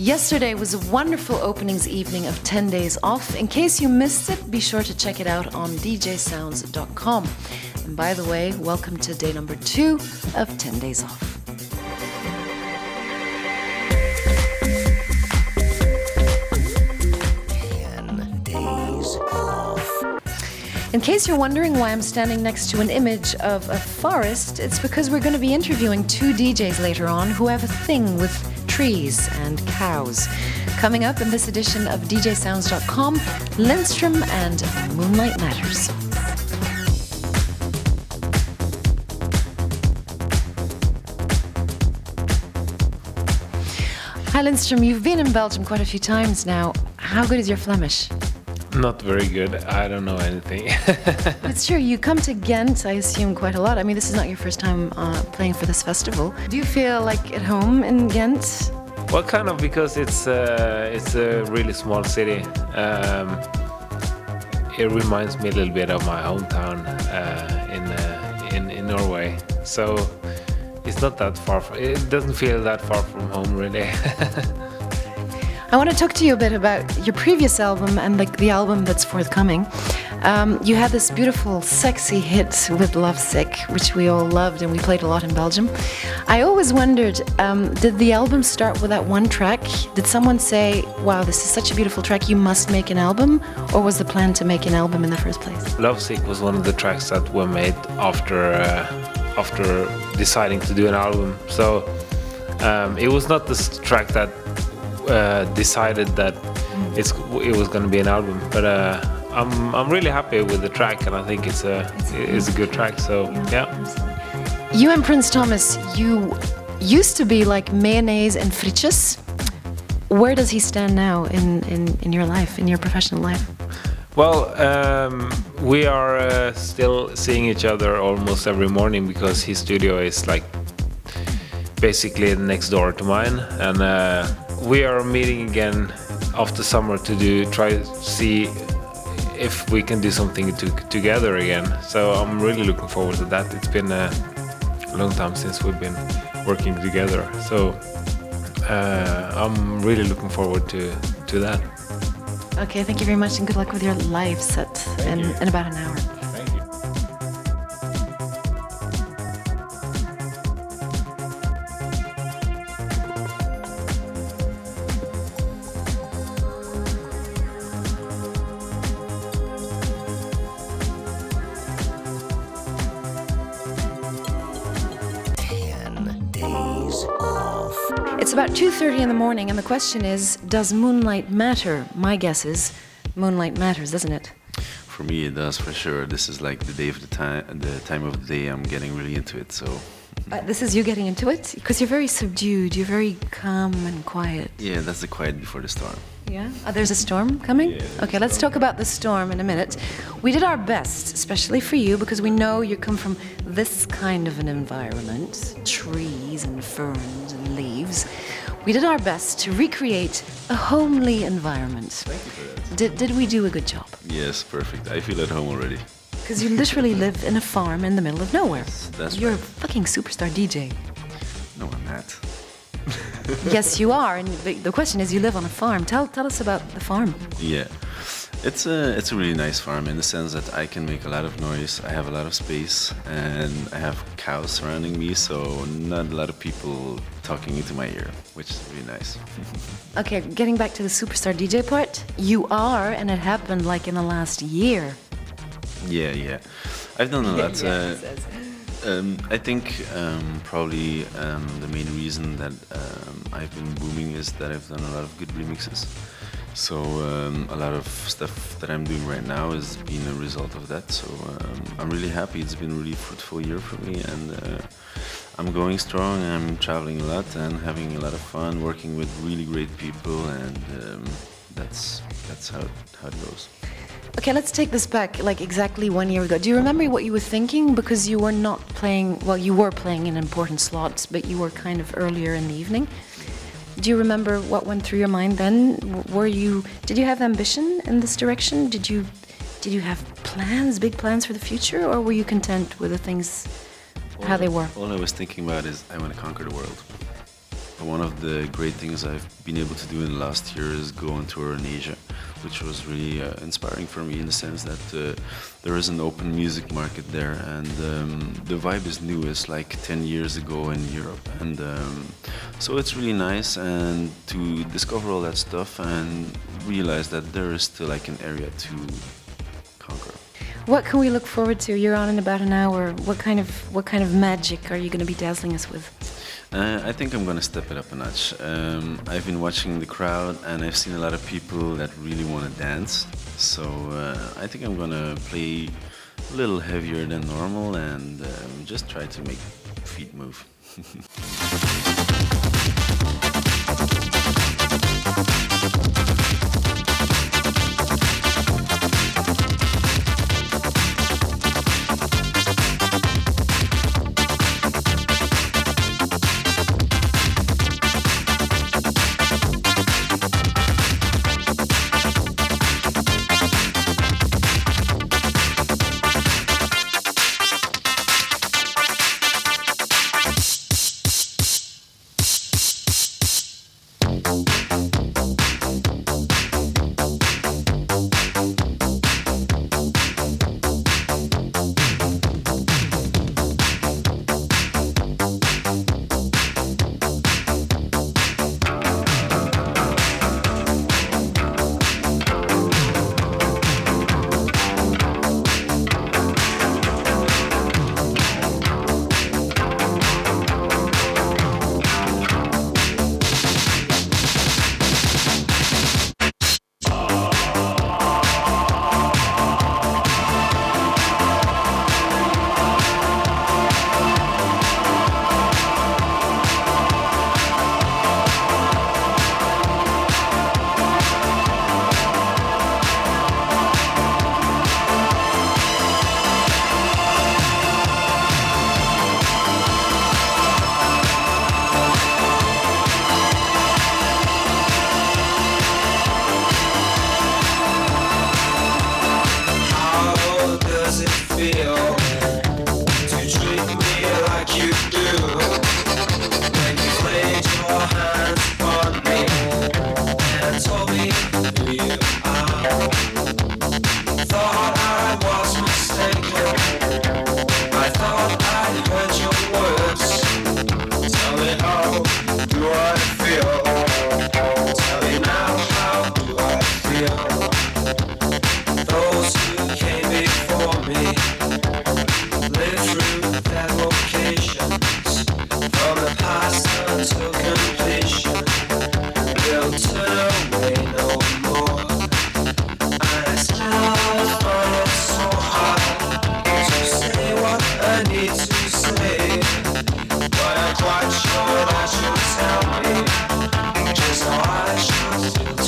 Yesterday was a wonderful openings evening of 10 Days Off. In case you missed it, be sure to check it out on DJsounds.com. And by the way, welcome to day number 2 of 10 Days Off. In case you're wondering why I'm standing next to an image of a forest, it's because we're going to be interviewing 2 DJs later on who have a thing with trees and cows. Coming up in this edition of DJsounds.com, Lindstrøm and Moonlight Matters. Hi Lindstrøm, you've been in Belgium quite a few times now. How good is your Flemish? Not very good. I don't know anything. It's true. You come to Gent, I assume, quite a lot. I mean, this is not your first time playing for this festival. Do you feel like at home in Gent? Well, kind of, because it's a really small city. It reminds me a little bit of my hometown in Norway. So it's not that far. It doesn't feel that far from home, really. I want to talk to you a bit about your previous album and the album that's forthcoming. You had this beautiful, sexy hit with Love Sick, which we all loved and we played a lot in Belgium. I always wondered, did the album start with that one track? Did someone say, wow, this is such a beautiful track, you must make an album? Or was the plan to make an album in the first place? Love Sick was one of the tracks that were made after deciding to do an album. So it was not this track that decided that it was going to be an album, but I'm really happy with the track, and I think it's a good track. So yeah. You and Prins Thomas, you used to be like mayonnaise and frittjes. Where does he stand now in your life, in your professional life? Well, we are still seeing each other almost every morning because his studio is like basically next door to mine, and. We are meeting again after summer to try to see if we can do something together again. So I'm really looking forward to that. It's been a long time since we've been working together. So I'm really looking forward to that. Okay, thank you very much and good luck with your live set in about an hour. It's about 2:30 in the morning, and the question is, does moonlight matter? My guess is, moonlight matters, doesn't it? For me, it does, for sure. This is like the day of the time of the day. I'm getting really into it, so... this is you getting into it? Because you're very subdued, you're very calm and quiet. Yeah, that's the quiet before the storm. Yeah? Oh, there's a storm coming? Yeah, okay, let's talk about the storm in a minute. We did our best, especially for you, because we know you come from this kind of an environment. Trees and ferns and leaves. We did our best to recreate a homely environment. Thank you for that. Did we do a good job? Yes, perfect. I feel at home already. Because you literally live in a farm in the middle of nowhere. Yes, that's right. You're a fucking superstar DJ. No, I'm not. Yes, you are. And the question is, you live on a farm. Tell us about the farm. Yeah, it's a really nice farm in the sense that I can make a lot of noise. I have a lot of space, and I have cows surrounding me, so not a lot of people talking into my ear, which is really nice. Okay, getting back to the superstar DJ part, you are, and it happened like in the last year. Yeah, yeah. I've done a lot. I think probably the main reason that I've been booming is that I've done a lot of good remixes. So a lot of stuff that I'm doing right now is being a result of that. So I'm really happy. It's been a really fruitful year for me, and I'm going strong. I'm traveling a lot and having a lot of fun, working with really great people, and that's how it goes. Okay, let's take this back like exactly 1 year ago. Do you remember what you were thinking? Because you were not playing, well, you were playing in important slots, but you were kind of earlier in the evening. Do you remember what went through your mind then? Did you have ambition in this direction? Did you have plans, big plans for the future? Or were you content with the things, how they were? All I was thinking about is I want to conquer the world. One of the great things I've been able to do in the last year is go on tour in Asia, which was really inspiring for me in the sense that there is an open music market there, and the vibe is new. It's like 10 years ago in Europe, and so it's really nice and to discover all that stuff and realize that there is still like an area to conquer. What can we look forward to? You're on in about an hour. What kind of magic are you going to be dazzling us with? I think I'm going to step it up a notch. I've been watching the crowd and I've seen a lot of people that really want to dance. So I think I'm going to play a little heavier than normal and just try to make feet move. But I'm quite sure that you'll tell me just how I should do.